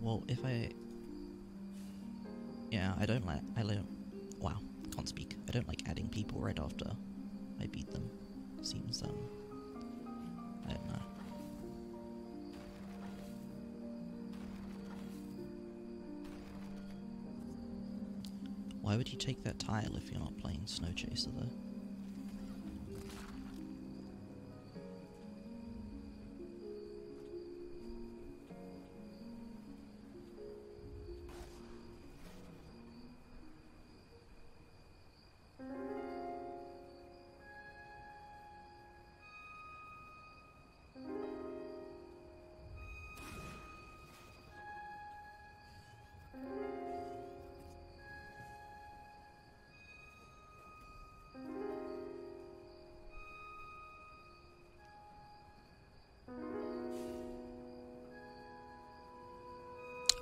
Well, if I... Yeah, I don't like... Wow, can't speak. I don't like adding people right after I beat them. Seems, I don't know. Why would you take that tile if you're not playing Snow Chaser, though?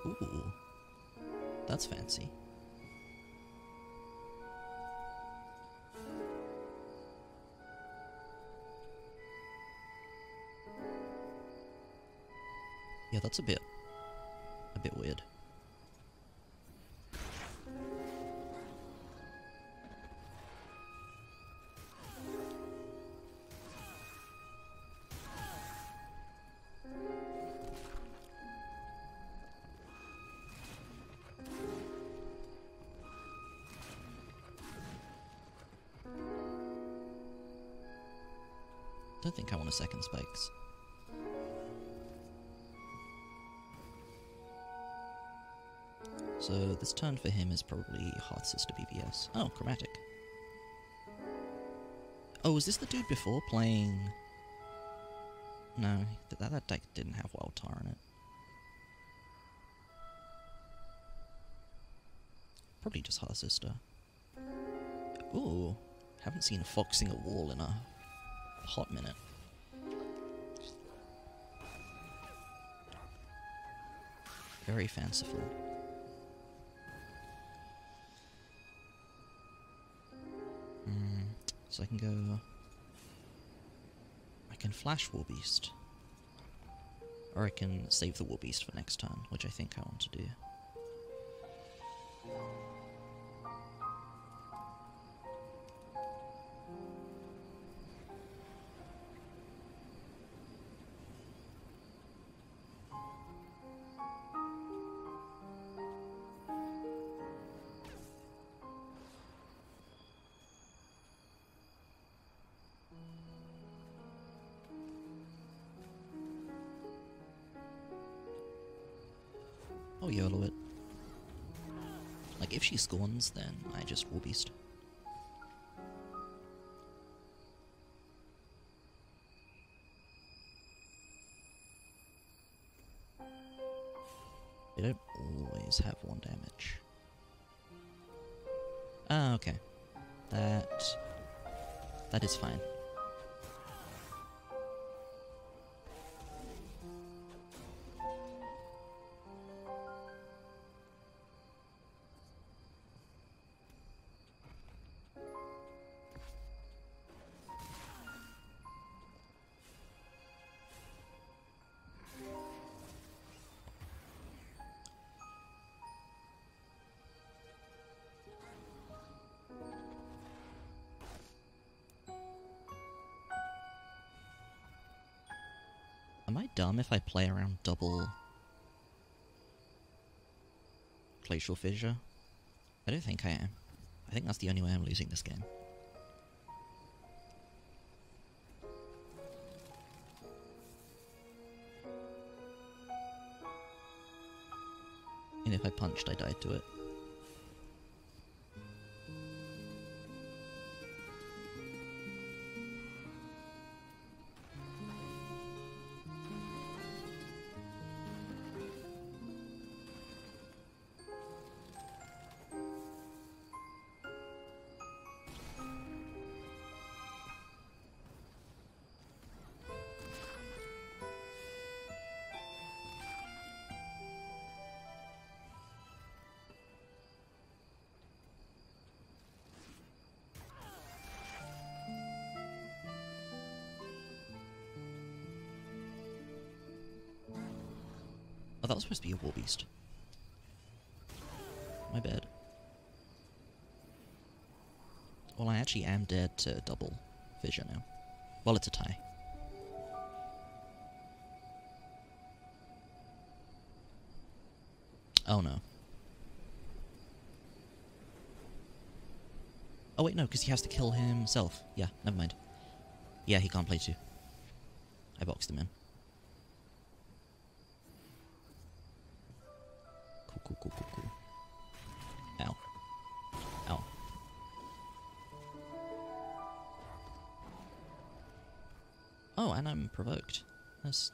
Ooh, that's fancy. Yeah, that's a bit weird. I don't think I want a second spikes. So this turn for him is probably Hearth Sister BBS. Oh, Chromatic. Oh, was this the dude before playing... No, that deck didn't have Wild Tar in it. Probably just Hearth Sister. Ooh, haven't seen foxing a wall in a hot minute. Very fanciful. So I can go... I can flash Warbeast. Or I can save the Warbeast for next turn, which I think I want to do. I'll YOLO it. Like, if she scorns, then I just Warbeast. They don't always have one damage. Ah, okay. That is fine. Am I dumb if I play around double Glacial Fissure? I don't think I am. I think that's the only way I'm losing this game. And if I punched, I died to it. Oh, that was supposed to be a war beast. My bad. Well, I actually am dead to double fissure now. Well, it's a tie. Oh no. Oh wait, no, because he has to kill himself. Yeah, never mind. Yeah, he can't play too. I boxed him in. Cool, cool, cool, cool, cool. Ow. Ow. Oh, and I'm provoked. That's